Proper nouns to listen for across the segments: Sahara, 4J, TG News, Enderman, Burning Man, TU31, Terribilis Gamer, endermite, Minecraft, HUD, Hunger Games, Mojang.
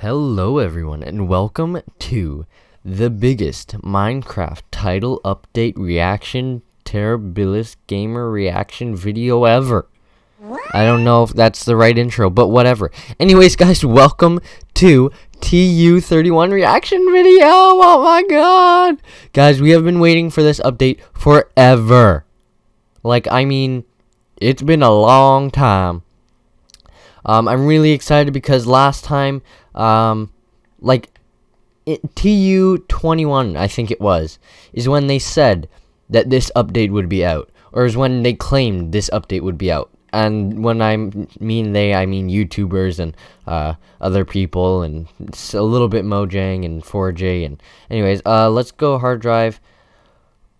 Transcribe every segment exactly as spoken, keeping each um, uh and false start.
Hello everyone and welcome to the biggest Minecraft title update reaction Terribilis Gamer reaction video ever. I don't know if that's the right intro, but whatever. Anyways guys, welcome to T U thirty-one reaction video. Oh my god. Guys, we have been waiting for this update forever. Like, I mean, it's been a long time. Um, I'm really excited because last time, um, like, T U twenty-one, I think it was, is when they said that this update would be out. Or is when they claimed this update would be out. And when I mean they, I mean YouTubers and, uh, other people, and a little bit Mojang and four J, and anyways, uh, let's go hard drive.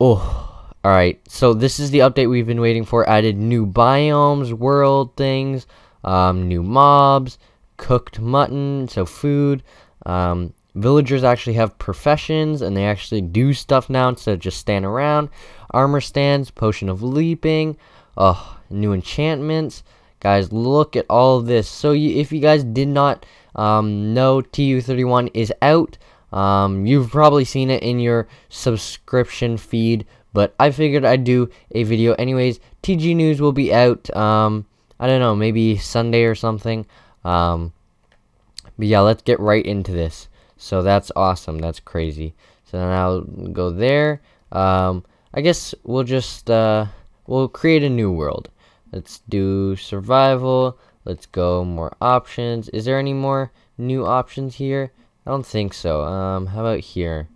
Oh. Alright, so this is the update we've been waiting for. Added new biomes, world things, um, new mobs, cooked mutton, so food. Um, villagers actually have professions, and they actually do stuff now instead of just stand around. Armor stands, potion of leaping, oh, new enchantments. Guys, look at all of this. So you, if you guys did not um, know, T U thirty-one is out. Um, you've probably seen it in your subscription feed, but I figured I'd do a video anyways. T G News will be out, um, I don't know, maybe Sunday or something. Um, but yeah, let's get right into this. So that's awesome, that's crazy. So then I'll go there. Um, I guess we'll just, uh, we'll create a new world. Let's do survival, let's go more options. Is there any more new options here? I don't think so. Um, how about here?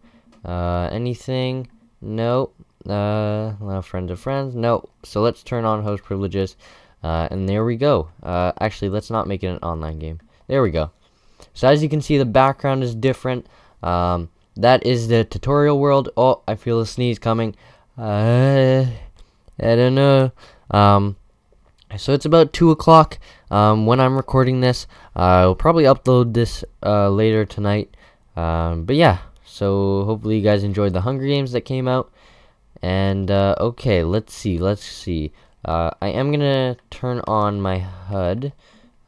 Uh, anything? No. Uh, well, friends of friends, no. So let's turn on host privileges, uh, and there we go. Uh, actually, let's not make it an online game. There we go. So as you can see, the background is different. Um, that is the tutorial world. Oh, I feel a sneeze coming. Uh, I don't know. Um, so it's about two o'clock. Um, when I'm recording this, uh, I'll probably upload this uh, later tonight. Um, but yeah. So hopefully you guys enjoyed the Hunger Games that came out. And uh, okay, let's see, let's see. Uh, I am gonna turn on my H U D.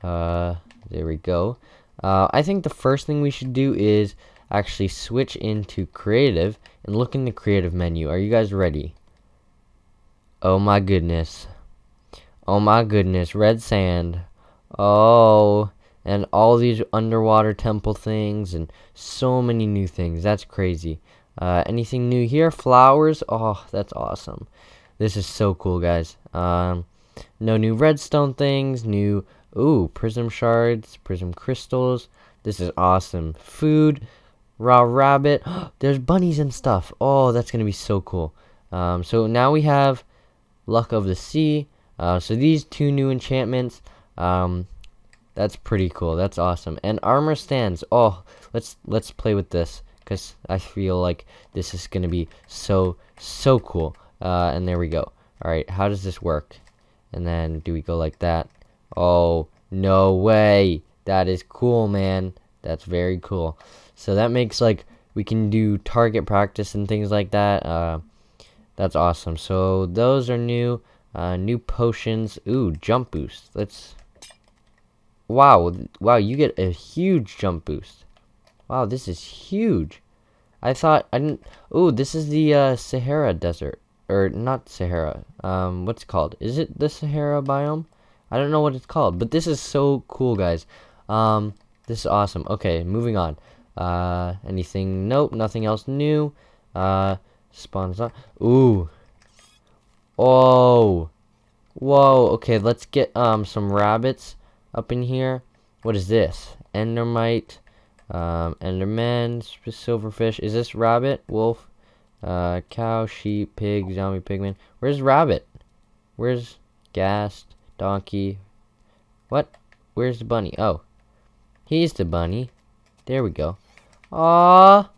Uh, there we go. Uh, I think the first thing we should do is actually switch into creative and look in the creative menu. Are you guys ready? Oh my goodness. Oh my goodness, red sand. Oh, and all these underwater temple things and so many new things. That's crazy. Uh, anything new here? Flowers? Oh, that's awesome. This is so cool, guys. Um, no new redstone things. New, ooh, prism shards, prism crystals. This is awesome. Food, raw rabbit. There's bunnies and stuff. Oh, that's going to be so cool. Um, so now we have Luck of the Sea. Uh, so these two new enchantments. Um, that's pretty cool. That's awesome. And armor stands. Oh, let's, let's play with this. Because I feel like this is going to be so, so cool. Uh, and there we go. Alright, how does this work? And then do we go like that? Oh, no way. That is cool, man. That's very cool. So that makes, like, we can do target practice and things like that. Uh, that's awesome. So those are new. Uh, new potions. Ooh, jump boost. Let's... Wow. Wow, you get a huge jump boost. Wow, this is huge. I thought I didn't. Oh, this is the uh, Sahara desert, or not Sahara. Um, what's it called? Is it the Sahara biome? I don't know what it's called, but this is so cool, guys. Um, this is awesome. Okay, moving on. Uh, anything? Nope, nothing else new. Uh, spawns on. Ooh. Oh. Whoa. Okay, let's get um some rabbits up in here. What is this? Endermite. Um, Enderman, silverfish. Is this rabbit, wolf, uh, cow, sheep, pig, zombie, pigman? Where's rabbit? Where's ghast, donkey? What? Where's the bunny? Oh, he's the bunny. There we go. Ah,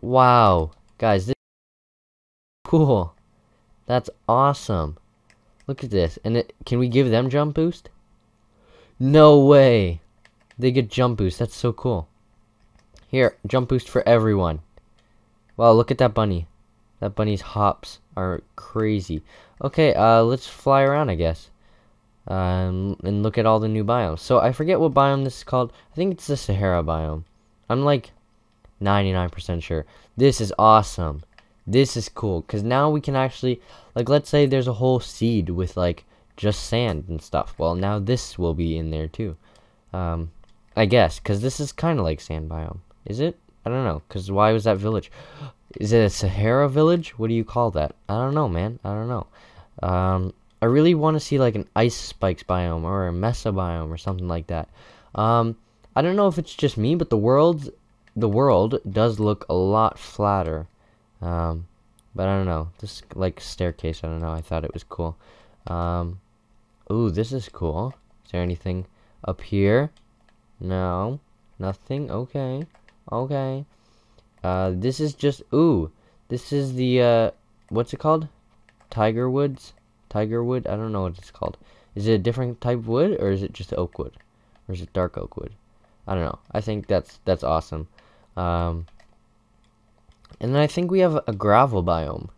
wow, guys, this is cool. That's awesome. Look at this. And it, can we give them jump boost? No way. They get jump boost. That's so cool. Here, jump boost for everyone. Wow, look at that bunny. That bunny's hops are crazy. Okay, uh, let's fly around, I guess. um, and look at all the new biomes. So I forget what biome this is called. I think it's the Sahara biome. I'm like ninety-nine percent sure. This is awesome. This is cool, because now we can actually, like, let's say there's a whole seed with, like, just sand and stuff. Well, now this will be in there, too. Um, I guess, because this is kind of like sand biome. Is it? I don't know, because why was that village? Is it a Sahara village? What do you call that? I don't know, man. I don't know. Um, I really want to see, like, an ice spikes biome or a mesa biome or something like that. Um, I don't know if it's just me, but the world, the world does look a lot flatter. Um, but I don't know. This, like, staircase, I don't know. I thought it was cool. Um, ooh, this is cool. Is there anything up here? No. Nothing? Okay. Okay. Uh, this is just, ooh. This is the, uh, what's it called? Tiger Woods? Tiger Wood? I don't know what it's called. Is it a different type of wood, or is it just oak wood? Or is it dark oak wood? I don't know. I think that's, that's awesome. Um... And then I think we have a gravel biome.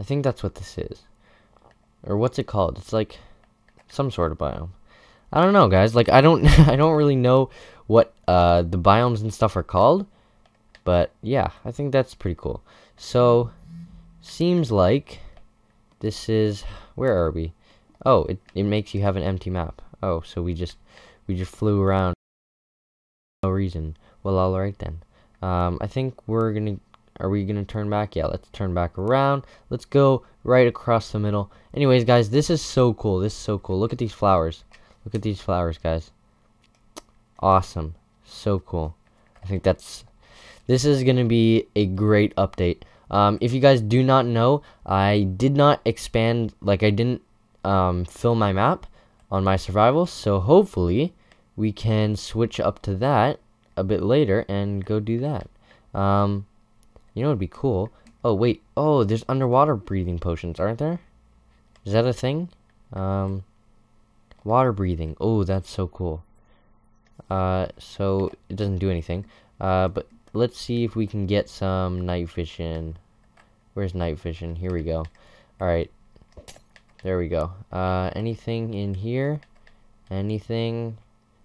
I think that's what this is. Or what's it called? It's like some sort of biome. I don't know, guys. Like, I don't I don't really know what uh, the biomes and stuff are called. But, yeah. I think that's pretty cool. So, seems like this is... Where are we? Oh, it, it makes you have an empty map. Oh, so we just, we just flew around for no reason. Well, alright then. Um, I think we're going to... Are we going to turn back? Yeah, let's turn back around. Let's go right across the middle. Anyways, guys, this is so cool. This is so cool. Look at these flowers. Look at these flowers, guys. Awesome. So cool. I think that's... This is going to be a great update. Um, if you guys do not know, I did not expand... Like, I didn't um, fill my map on my survival. So, hopefully, we can switch up to that a bit later and go do that. Um... You know, it'd be cool. Oh, wait. Oh, there's underwater breathing potions, aren't there? Is that a thing? Um, water breathing. Oh, that's so cool. Uh, so it doesn't do anything. Uh, but let's see if we can get some night vision. Where's night vision? Here we go. All right. There we go. Uh, anything in here? Anything?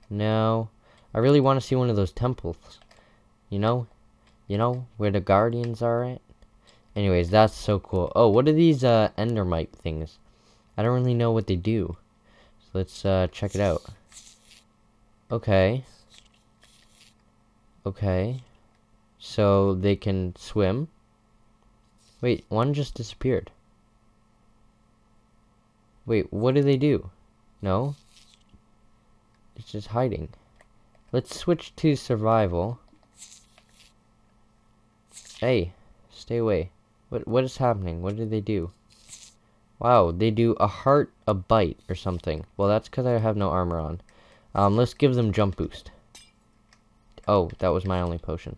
No. I really want to see one of those temples. You know? You know, where the guardians are at? Anyways, that's so cool. Oh, what are these uh, endermite things? I don't really know what they do. So let's uh, check it out. Okay. Okay. So they can swim. Wait, one just disappeared. Wait, what do they do? No. It's just hiding. Let's switch to survival. Hey, stay away. What what is happening? What did they do? Wow, they do a heart, a bite, or something. Well, that's because I have no armor on. Um, let's give them jump boost. Oh, that was my only potion.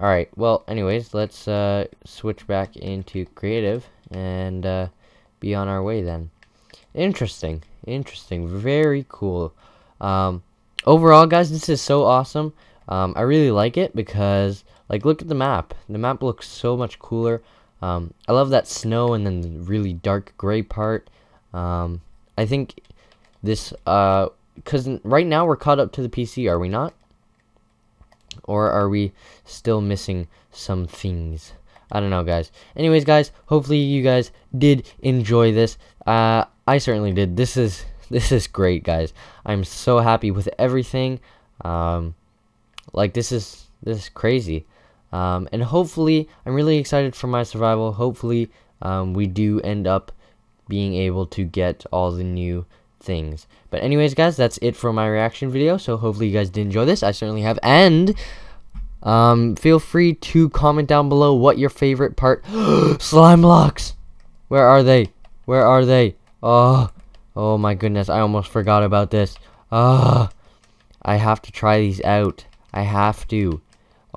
Alright, well, anyways, let's uh, switch back into creative and uh, be on our way then. Interesting. Interesting. Very cool. Um, overall, guys, this is so awesome. Um, I really like it because... Like, look at the map. The map looks so much cooler. Um, I love that snow and then the really dark gray part. Um, I think this, uh, because right now we're caught up to the P C, are we not? Or are we still missing some things? I don't know, guys. Anyways, guys, hopefully you guys did enjoy this. Uh, I certainly did. This is, this is great, guys. I'm so happy with everything. Um, like, this is, this is crazy. Um, and hopefully, I'm really excited for my survival. Hopefully, um, we do end up being able to get all the new things. But anyways, guys, that's it for my reaction video. So hopefully you guys did enjoy this. I certainly have. And um, feel free to comment down below what your favorite part. Slime blocks! Where are they? Where are they? Oh, oh my goodness. I almost forgot about this. Ah, oh, I have to try these out. I have to.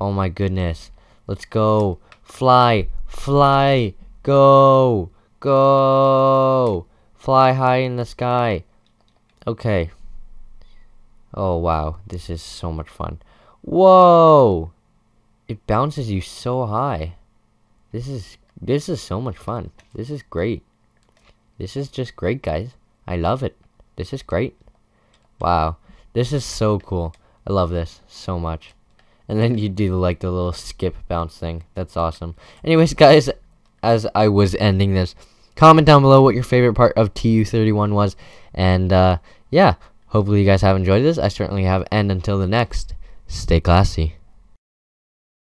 Oh my goodness. Let's go. Fly. Fly. Go. Go. Fly high in the sky. Okay. Oh wow. This is so much fun. Whoa. It bounces you so high. This is this is so much fun. This is great. This is just great, guys. I love it. This is great. Wow. This is so cool. I love this so much. And then you do like the little skip bounce thing. That's awesome. Anyways, guys, as I was ending this, comment down below what your favorite part of T U thirty-one was. And uh, yeah, hopefully you guys have enjoyed this. I certainly have. And until the next, stay classy.